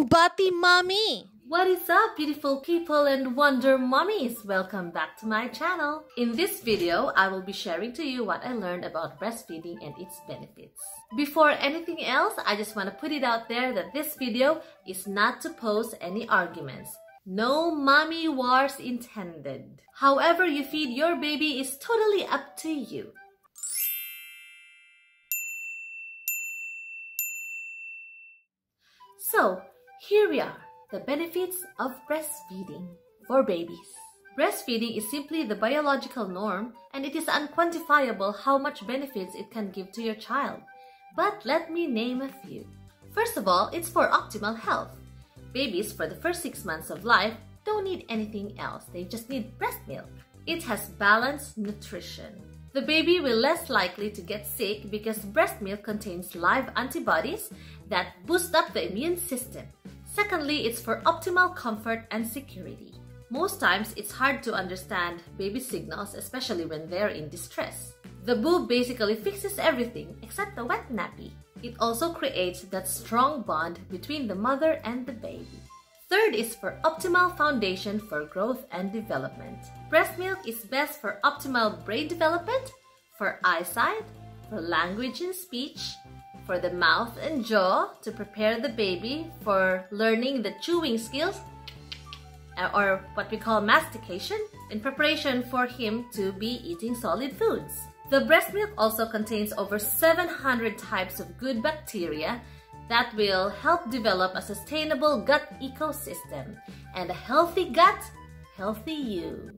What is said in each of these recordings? Kumbati Mommy! What is up, beautiful people and wonder mummies? Welcome back to my channel. In this video, I will be sharing to you what I learned about breastfeeding and its benefits. Before anything else, I just want to put it out there that this video is not to pose any arguments. No mommy wars intended. However you feed your baby is totally up to you. So, here we are. The benefits of breastfeeding for babies. Breastfeeding is simply the biological norm, and it is unquantifiable how much benefits it can give to your child. But let me name a few. First of all, it's for optimal health. Babies for the first 6 months of life don't need anything else. They just need breast milk. It has balanced nutrition. The baby will be less likely to get sick because breast milk contains live antibodies that boost up the immune system. Secondly, it's for optimal comfort and security. Most times, it's hard to understand baby signals, especially when they're in distress. The boob basically fixes everything except the wet nappy. It also creates that strong bond between the mother and the baby. Third is for optimal foundation for growth and development. Breast milk is best for optimal brain development, for eyesight, for language and speech, for the mouth and jaw to prepare the baby for learning the chewing skills or what we call mastication in preparation for him to be eating solid foods. The breast milk also contains over 700 types of good bacteria that will help develop a sustainable gut ecosystem, and a healthy gut, healthy you.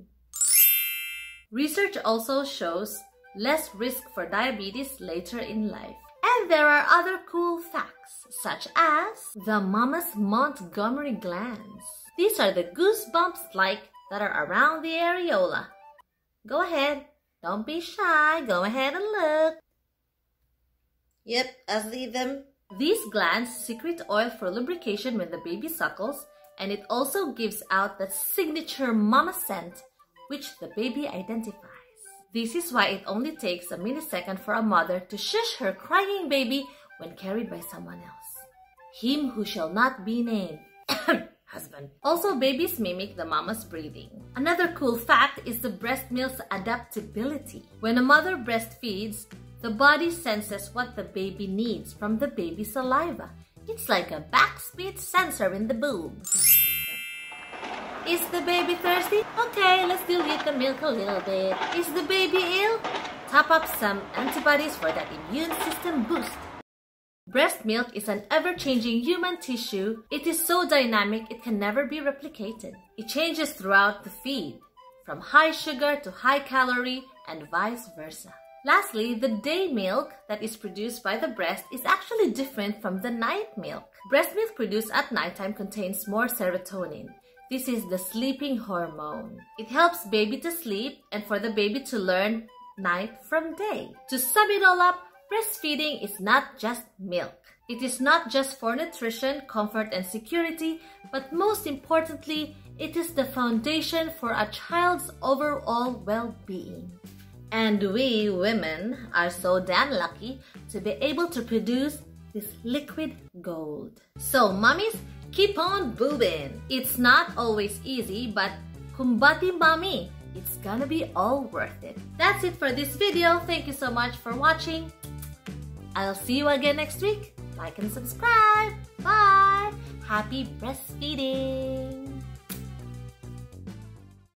Research also shows less risk for diabetes later in life. And there are other cool facts, such as the mama's Montgomery glands. These are the goosebumps-like that are around the areola. Go ahead, don't be shy, go ahead and look. Yep, I see them. These glands secrete oil for lubrication when the baby suckles, and it also gives out that signature mama scent, which the baby identifies. This is why it only takes a millisecond for a mother to shush her crying baby when carried by someone else. Him who shall not be named. Husband. Also, babies mimic the mama's breathing. Another cool fact is the breast milk's adaptability. When a mother breastfeeds, the body senses what the baby needs from the baby's saliva. It's like a backspeed sensor in the boob. Is the baby thirsty? Okay, let's dilute the milk a little bit. Is the baby ill? Top up some antibodies for that immune system boost. Breast milk is an ever-changing human tissue. It is so dynamic it can never be replicated. It changes throughout the feed, from high sugar to high calorie and vice versa. Lastly, the day milk that is produced by the breast is actually different from the night milk. Breast milk produced at nighttime contains more serotonin. This is the sleeping hormone. It helps baby to sleep and for the baby to learn night from day. To sum it all up, breastfeeding is not just milk. It is not just for nutrition, comfort, and security, but most importantly, it is the foundation for a child's overall well-being. And we women are so damn lucky to be able to produce this liquid gold. So mommies, keep on boobing. It's not always easy, but Kumbati Mommy, it's gonna be all worth it. That's it for this video. Thank you so much for watching. I'll see you again next week. Like and subscribe. Bye. Happy breastfeeding.